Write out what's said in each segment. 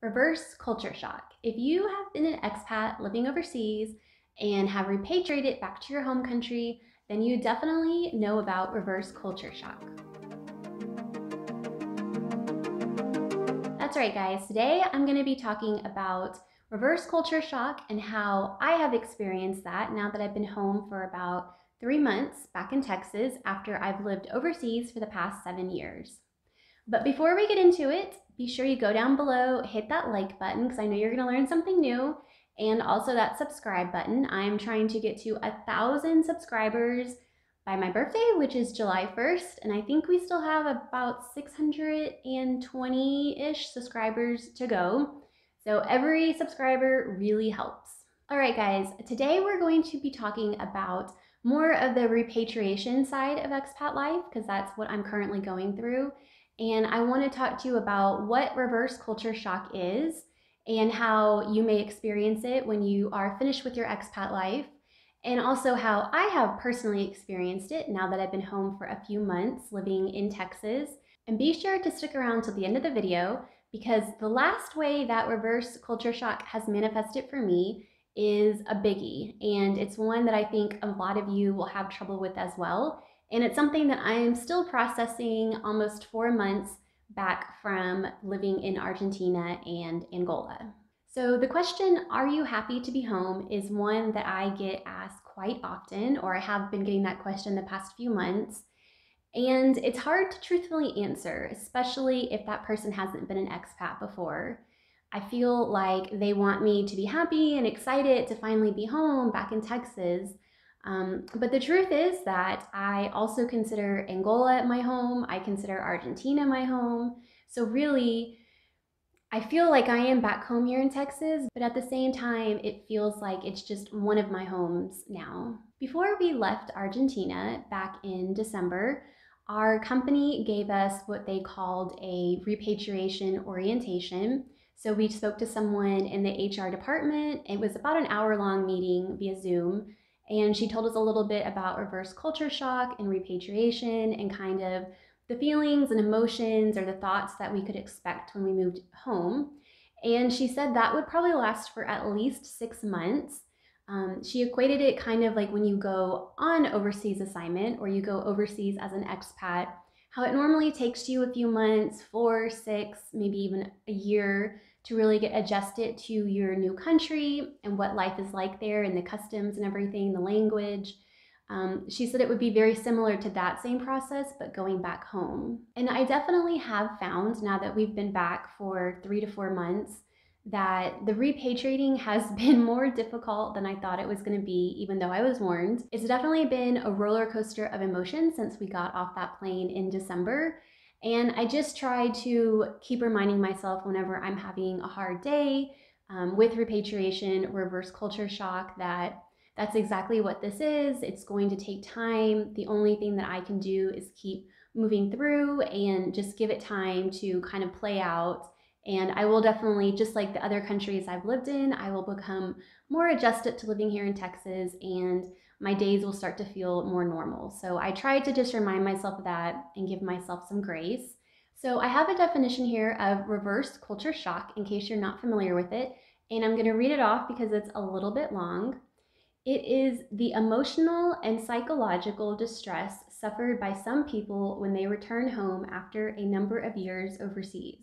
Reverse culture shock. If you have been an expat living overseas and have repatriated back to your home country, then you definitely know about reverse culture shock. That's right, guys. Today I'm going to be talking about reverse culture shock and how I have experienced that now that I've been home for about 3 months back in Texas after I've lived overseas for the past 7 years. But before we get into it, be sure you go down below, hit that like button because I know you're gonna learn something new, and also that subscribe button. I'm trying to get to 1,000 subscribers by my birthday, which is July 1st, and I think we still have about 620-ish subscribers to go. So every subscriber really helps. All right, guys, today we're going to be talking about more of the repatriation side of expat life because that's what I'm currently going through. And I want to talk to you about what reverse culture shock is and how you may experience it when you are finished with your expat life, and also how I have personally experienced it now that I've been home for a few months living in Texas. And be sure to stick around till the end of the video because the last way that reverse culture shock has manifested for me is a biggie, and it's one that I think a lot of you will have trouble with as well. And it's something that I am still processing almost 4 months back from living in Argentina and Angola. So the question, are you happy to be home, is one that I get asked quite often, or I have been getting that question the past few months. And it's hard to truthfully answer, especially if that person hasn't been an expat before. I feel like they want me to be happy and excited to finally be home back in Texas. But the truth is that I also consider Angola my home. I consider Argentina my home. So really, I feel like I am back home here in Texas, but at the same time, it feels like it's just one of my homes now. Before we left Argentina back in December, our company gave us what they called a repatriation orientation. So we spoke to someone in the HR department. It was about an hour-long meeting via Zoom. And she told us a little bit about reverse culture shock and repatriation and kind of the feelings and emotions or the thoughts that we could expect when we moved home. And she said that would probably last for at least 6 months. She equated it kind of like when you go on overseas assignment or you go overseas as an expat, how it normally takes you a few months, 4, 6, maybe even a year, to really get adjusted to your new country and what life is like there and the customs and everything, the language. She said it would be very similar to that same process, but going back home. And I definitely have found now that we've been back for 3 to 4 months that the repatriating has been more difficult than I thought it was going to be, even though I was warned. It's definitely been a roller coaster of emotions since we got off that plane in December. And I just try to keep reminding myself whenever I'm having a hard day with repatriation, reverse culture shock, that that's exactly what this is. It's going to take time. The only thing that I can do is keep moving through and just give it time to kind of play out. And I will definitely, just like the other countries I've lived in, I will become more adjusted to living here in Texas, and my days will start to feel more normal. So I try to just remind myself of that and give myself some grace. So I have a definition here of reverse culture shock in case you're not familiar with it. And I'm going to read it off because it's a little bit long. It is the emotional and psychological distress suffered by some people when they return home after a number of years overseas.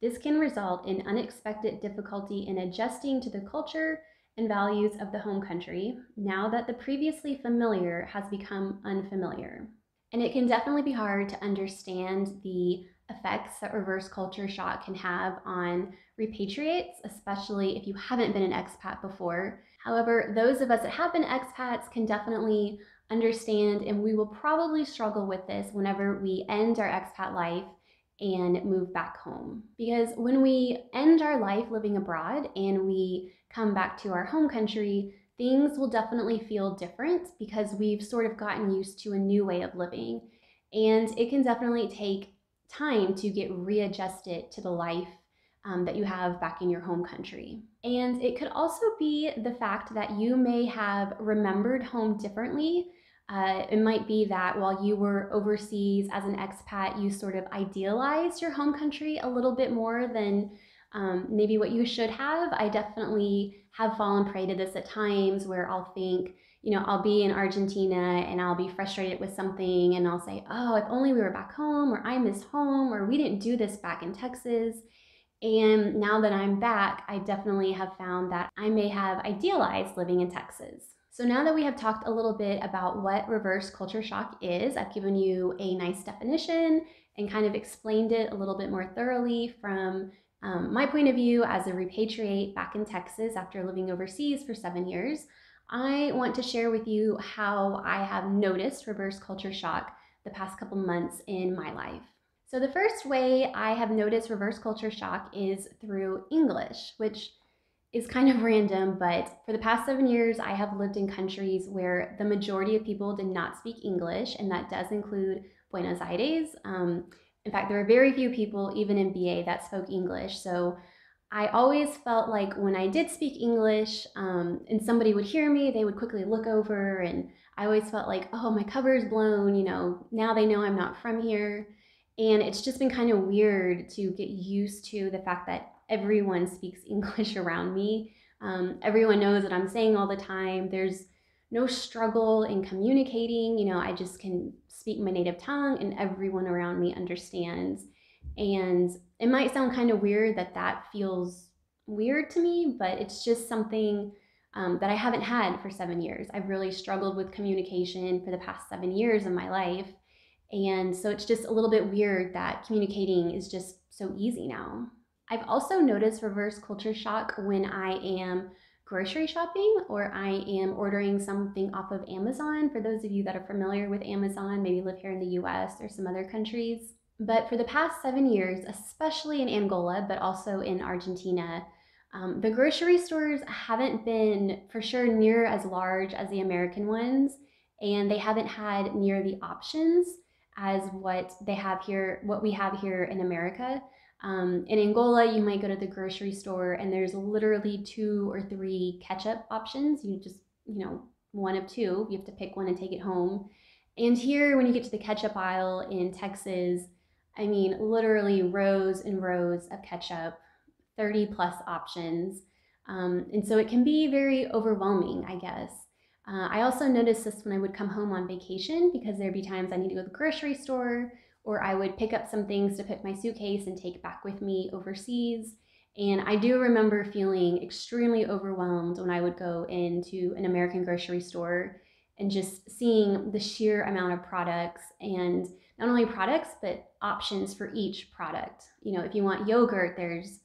This can result in unexpected difficulty in adjusting to the culture and values of the home country, now that the previously familiar has become unfamiliar. And it can definitely be hard to understand the effects that reverse culture shock can have on repatriates, especially if you haven't been an expat before. However, those of us that have been expats can definitely understand, and we will probably struggle with this whenever we end our expat life and move back home. Because when we end our life living abroad and we come back to our home country, things will definitely feel different because we've sort of gotten used to a new way of living. And it can definitely take time to get readjusted to the life that you have back in your home country. And it could also be the fact that you may have remembered home differently. It might be that while you were overseas as an expat, you sort of idealized your home country a little bit more than maybe what you should have. I definitely have fallen prey to this at times where I'll think, you know, I'll be in Argentina and I'll be frustrated with something and I'll say, oh, if only we were back home, or I miss home, or we didn't do this back in Texas. And now that I'm back, I definitely have found that I may have idealized living in Texas. So now that we have talked a little bit about what reverse culture shock is, I've given you a nice definition and kind of explained it a little bit more thoroughly from my point of view as a repatriate back in Texas after living overseas for 7 years. I want to share with you how I have noticed reverse culture shock the past couple months in my life. So the first way I have noticed reverse culture shock is through English, which is kind of random, but for the past 7 years, I have lived in countries where the majority of people did not speak English, and that does include Buenos Aires. In fact, there were very few people, even in BA, that spoke English. So I always felt like when I did speak English and somebody would hear me, they would quickly look over, and I always felt like, oh, my cover's blown, you know, now they know I'm not from here. And it's just been kind of weird to get used to the fact that everyone speaks English around me. Everyone knows what I'm saying all the time. There's no struggle in communicating. You know, I just can speak my native tongue and everyone around me understands. And it might sound kind of weird that that feels weird to me, but it's just something that I haven't had for 7 years. I've really struggled with communication for the past 7 years of my life. And so it's just a little bit weird that communicating is just so easy now. I've also noticed reverse culture shock when I am grocery shopping or I am ordering something off of Amazon. For those of you that are familiar with Amazon, maybe live here in the US or some other countries. But for the past 7 years, especially in Angola, but also in Argentina, the grocery stores haven't been for sure near as large as the American ones, and they haven't had near the options as what they have here, what we have here in America. In Angola, you might go to the grocery store and there's literally 2 or 3 ketchup options. You just, you know, one of two, you have to pick one and take it home. And here, when you get to the ketchup aisle in Texas, I mean, literally rows and rows of ketchup, 30+ options. And so it can be very overwhelming, I guess. I also noticed this when I would come home on vacation, because there'd be times I need to go to the grocery store, or I would pick up some things to put in my suitcase and take back with me overseas. And I do remember feeling extremely overwhelmed when I would go into an American grocery store and just seeing the sheer amount of products, and not only products, but options for each product. You know, if you want yogurt, there's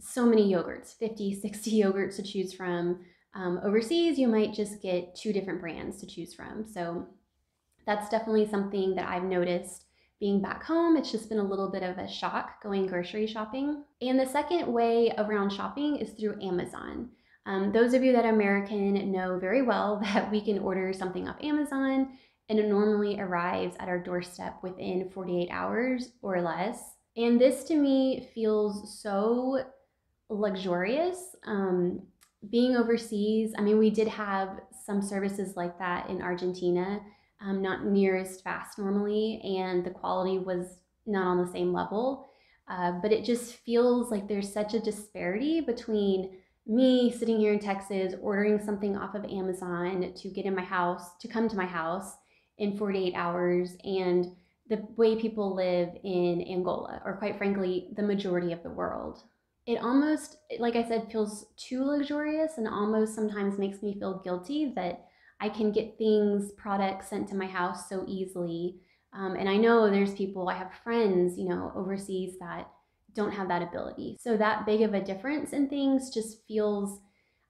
so many yogurts, 50, 60 yogurts to choose from. Overseas, you might just get 2 different brands to choose from. So that's definitely something that I've noticed being back home. It's just been a little bit of a shock going grocery shopping. And the second way around shopping is through Amazon. Those of you that are American know very well that we can order something off Amazon and it normally arrives at our doorstep within 48 hours or less. And this to me feels so luxurious. Being overseas, I mean, we did have some services like that in Argentina, not near as fast normally, and the quality was not on the same level. But it just feels like there's such a disparity between me sitting here in Texas, ordering something off of Amazon to get in my house, to come to my house in 48 hours, and the way people live in Angola, or quite frankly, the majority of the world. It almost, like I said, feels too luxurious and almost sometimes makes me feel guilty that I can get things, products sent to my house so easily. And I know there's people, I have friends, you know, overseas that don't have that ability. So that big of a difference in things just feels,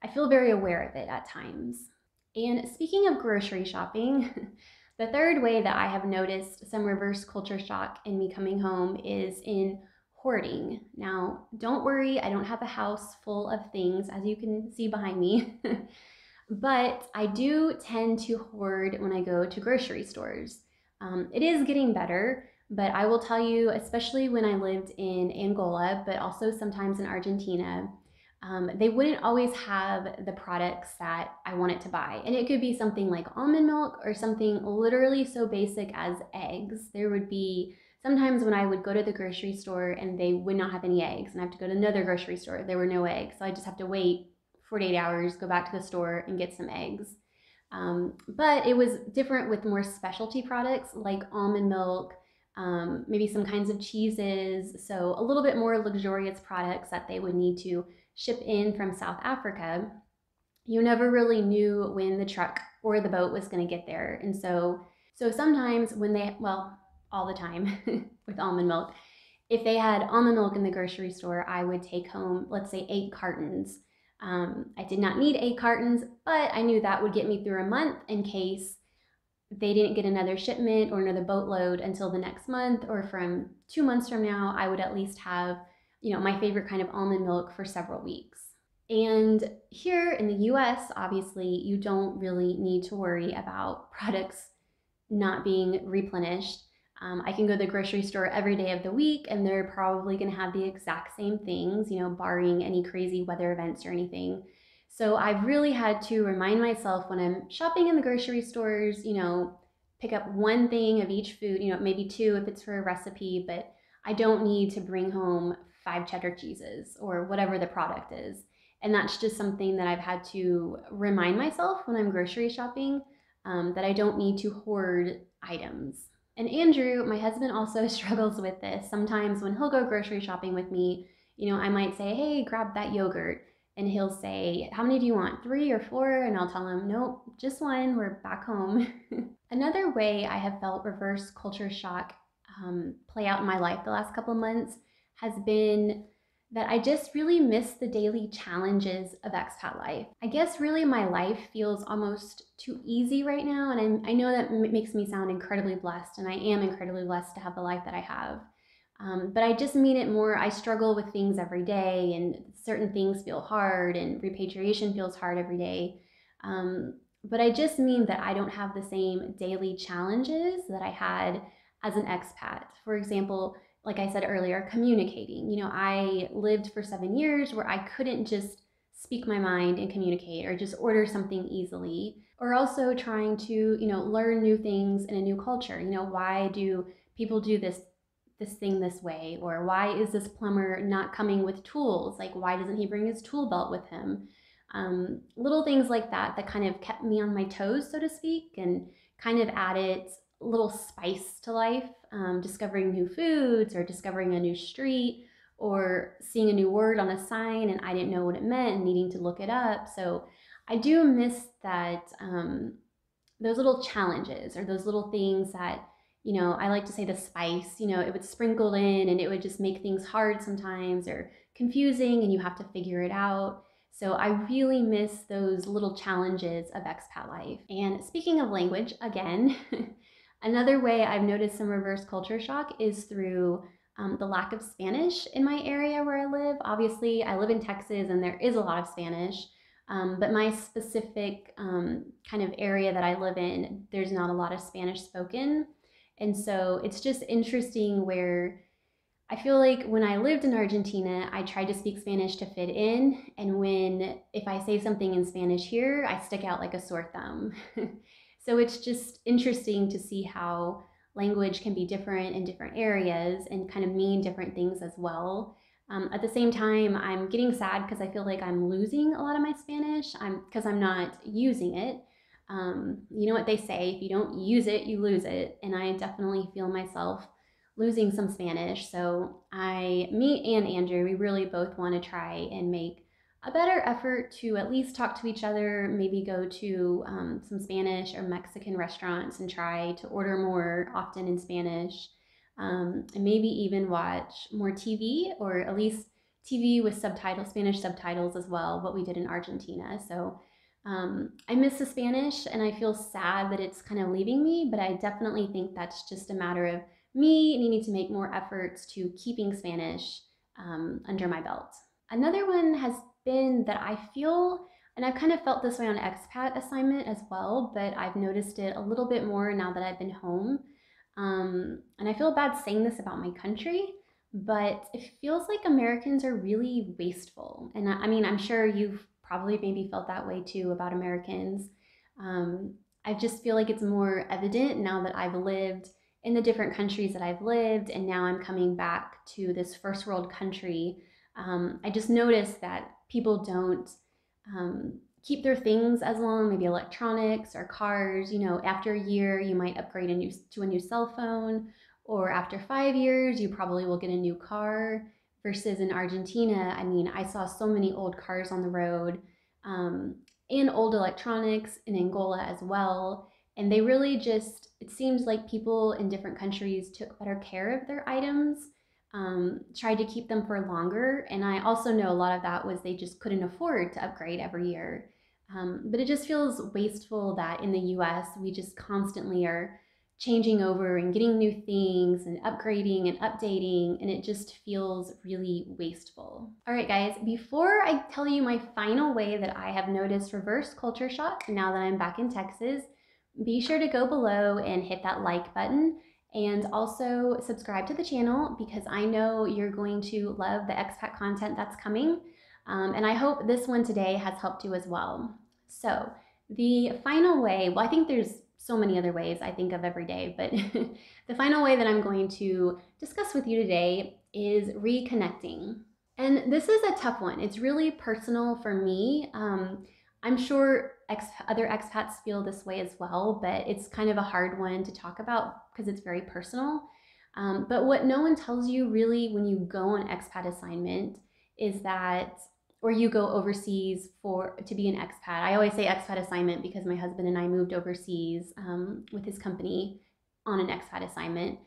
I feel very aware of it at times. And speaking of grocery shopping, the third way that I have noticed some reverse culture shock in me coming home is in hoarding. Now, don't worry, I don't have a house full of things, as you can see behind me, but I do tend to hoard when I go to grocery stores. It is getting better, but I will tell you, especially when I lived in Angola, but also sometimes in Argentina, they wouldn't always have the products that I wanted to buy. And it could be something like almond milk or something literally so basic as eggs. There would be sometimes when I would go to the grocery store and they would not have any eggs, and I have to go to another grocery store, there were no eggs. So I just have to wait 48 hours, go back to the store and get some eggs. But it was different with more specialty products like almond milk, maybe some kinds of cheeses. So a little bit more luxurious products that they would need to ship in from South Africa. You never really knew when the truck or the boat was going to get there. And so sometimes when they, well, all the time with almond milk, if they had almond milk in the grocery store, I would take home, let's say 8 cartons. I did not need 8 cartons, but I knew that would get me through a month in case they didn't get another shipment or another boatload until the next month, or from 2 months from now, I would at least have, you know, my favorite kind of almond milk for several weeks. And here in the US, obviously, you don't really need to worry about products not being replenished. I can go to the grocery store every day of the week and they're probably going to have the exact same things, you know, barring any crazy weather events or anything. So I've really had to remind myself when I'm shopping in the grocery stores, you know, pick up one thing of each food, you know, maybe 2 if it's for a recipe, but I don't need to bring home 5 cheddar cheeses or whatever the product is. And that's just something that I've had to remind myself when I'm grocery shopping, that I don't need to hoard items. And Andrew, my husband, also struggles with this. Sometimes when he'll go grocery shopping with me, you know, I might say, hey, grab that yogurt. And he'll say, how many do you want, 3 or 4? And I'll tell him, nope, just 1, we're back home. Another way I have felt reverse culture shock play out in my life the last couple of months has been that I just really miss the daily challenges of expat life. I guess really my life feels almost too easy right now, and I know that makes me sound incredibly blessed, and I am incredibly blessed to have the life that I have. But I just mean it more, I struggle with things every day, and certain things feel hard, and repatriation feels hard every day. But I just mean that I don't have the same daily challenges that I had as an expat. For example, like I said earlier, communicating. You know, I lived for 7 years where I couldn't just speak my mind and communicate or just order something easily. Or also trying to, you know, learn new things in a new culture. You know, why do people do this thing this way? Or why is this plumber not coming with tools? Like, why doesn't he bring his tool belt with him? Little things like that that kind of kept me on my toes, so to speak, and kind of added a little spice to life. Discovering new foods or discovering a new street or seeing a new word on a sign and I didn't know what it meant and needing to look it up. So I do miss that, those little challenges or those little things that, you know, I like to say the spice, you know, it would sprinkle in and it would just make things hard sometimes or confusing and you have to figure it out. So I really miss those little challenges of expat life. And speaking of language, again, another way I've noticed some reverse culture shock is through the lack of Spanish in my area where I live. Obviously, I live in Texas and there is a lot of Spanish, but my specific kind of area that I live in, there's not a lot of Spanish spoken. And so it's just interesting where I feel like when I lived in Argentina, I tried to speak Spanish to fit in. And if I say something in Spanish here, I stick out like a sore thumb. So it's just interesting to see how language can be different in different areas and kind of mean different things as well. At the same time, I'm getting sad because I feel like I'm losing a lot of my Spanish because I'm not using it. You know what they say, if you don't use it, you lose it. And I definitely feel myself losing some Spanish. So me and Andrew, we really both want to try and make a better effort to at least talk to each other, maybe go to some Spanish or Mexican restaurants and try to order more often in Spanish, and maybe even watch more TV, or at least TV with subtitles, Spanish subtitles as well, what we did in Argentina. So I miss the Spanish and I feel sad that it's kind of leaving me, but I definitely think that's just a matter of me needing to make more efforts to keeping Spanish under my belt. Another one has been that I feel, and I've kind of felt this way on expat assignment as well, but I've noticed it a little bit more now that I've been home. And I feel bad saying this about my country, but it feels like Americans are really wasteful. And I mean, I'm sure you've probably maybe felt that way too about Americans. I just feel like it's more evident now that I've lived in the different countries that I've lived, and now I'm coming back to this first world country, I just noticed that people don't keep their things as long, maybe electronics or cars. You know, after a year, you might upgrade to a new cell phone, or after 5 years, you probably will get a new car. Versus in Argentina, I mean, I saw so many old cars on the road, and old electronics in Angola as well. And they really just, it seems like people in different countries took better care of their items, tried to keep them for longer. And I also know a lot of that was they just couldn't afford to upgrade every year. But it just feels wasteful that in the US, we just constantly are changing over and getting new things and upgrading and updating, and it just feels really wasteful. All right, guys, before I tell you my final way that I have noticed reverse culture shock now that I'm back in Texas, be sure to go below and hit that like button, and also subscribe to the channel, because I know you're going to love the expat content that's coming. And I hope this one today has helped you as well. So the final way, well, I think there's so many other ways I think of every day, but the final way that I'm going to discuss with you today is reconnecting. And this is a tough one. It's really personal for me. I'm sure other expats feel this way as well, but it's kind of a hard one to talk about because it's very personal. But what no one tells you really when you go on expat assignment is that, or you go overseas to be an expat. I always say expat assignment because my husband and I moved overseas with his company on an expat assignment.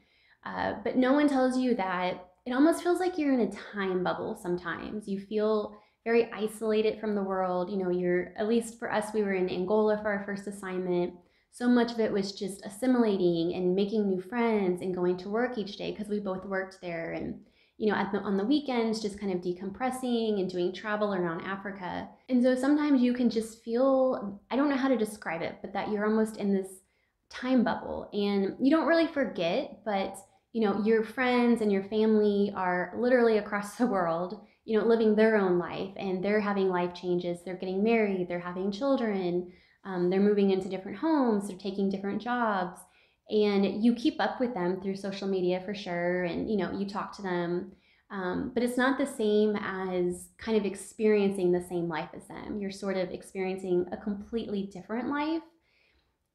But no one tells you that it almost feels like you're in a time bubble sometimes. You feel very isolated from the world. You know, you're, at least for us, we were in Angola for our first assignment. So much of it was just assimilating and making new friends and going to work each day because we both worked there, and you know, on the weekends, just kind of decompressing and doing travel around Africa. And so sometimes you can just feel, I don't know how to describe it, but that you're almost in this time bubble, and you don't really forget, but you know, your friends and your family are literally across the world, you know, living their own life, and they're having life changes. They're getting married, they're having children, they're moving into different homes, they're taking different jobs. And you keep up with them through social media for sure, and you know, you talk to them, but it's not the same as kind of experiencing the same life as them. You're sort of experiencing a completely different life,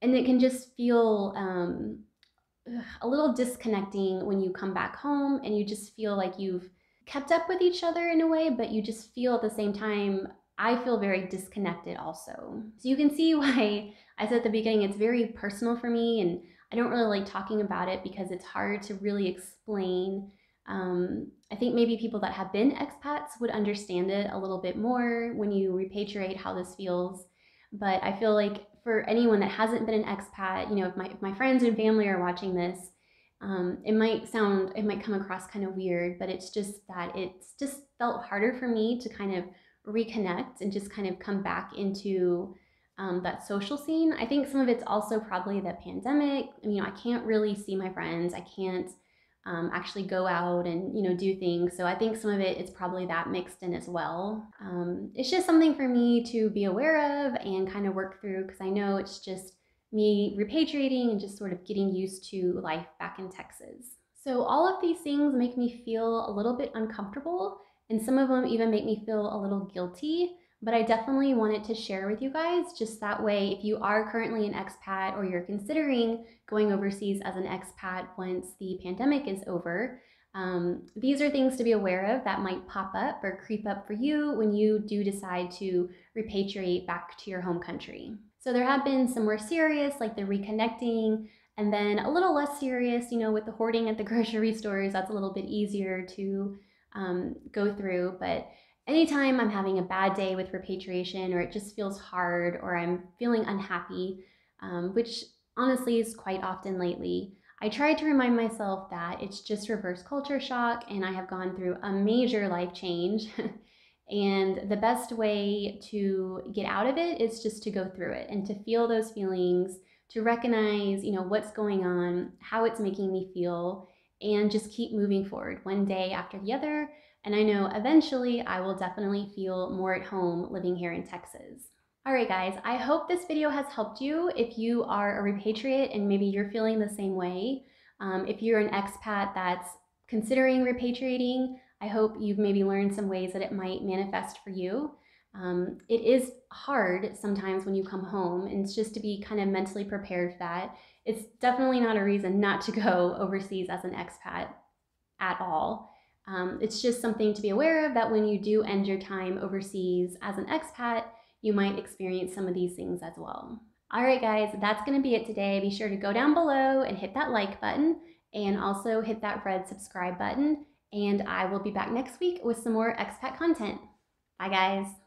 and it can just feel a little disconnecting when you come back home, and you just feel like you've kept up with each other in a way, but you just feel at the same time, I feel very disconnected also. So you can see why I said at the beginning, it's very personal for me, and I don't really like talking about it because it's hard to really explain. I think maybe people that have been expats would understand it a little bit more when you repatriate how this feels. But I feel like for anyone that hasn't been an expat, you know, if my friends and family are watching this, it might come across kind of weird, but it's just that it's just felt harder for me to kind of reconnect and just kind of come back into that social scene. I think some of it's also probably the pandemic. I mean, you know, I can't really see my friends. I can't actually go out and, you know, do things. So I think some of it is probably that mixed in as well. It's just something for me to be aware of and kind of work through, because I know it's just me repatriating and just sort of getting used to life back in Texas. So all of these things make me feel a little bit uncomfortable, and some of them even make me feel a little guilty. But I definitely wanted to share with you guys, just that way, if you are currently an expat or you're considering going overseas as an expat once the pandemic is over, these are things to be aware of that might pop up or creep up for you when you do decide to repatriate back to your home country. So there have been some more serious, like the reconnecting, and then a little less serious, you know, with the hoarding at the grocery stores. That's a little bit easier to go through, but anytime I'm having a bad day with repatriation, or it just feels hard, or I'm feeling unhappy, which honestly is quite often lately, I try to remind myself that it's just reverse culture shock, and I have gone through a major life change. And the best way to get out of it is just to go through it and to feel those feelings, to recognize, you know, what's going on, how it's making me feel, and just keep moving forward one day after the other. And I know eventually I will definitely feel more at home living here in Texas. All right, guys, I hope this video has helped you. If you are a repatriate and maybe you're feeling the same way, If you're an expat that's considering repatriating, I hope you've maybe learned some ways that it might manifest for you. It is hard sometimes when you come home, and it's just to be kind of mentally prepared for that. It's definitely not a reason not to go overseas as an expat at all. It's just something to be aware of, that when you do end your time overseas as an expat, you might experience some of these things as well. All right, guys, that's going to be it today. Be sure to go down below and hit that like button, and also hit that red subscribe button. And I will be back next week with some more expat content. Bye, guys.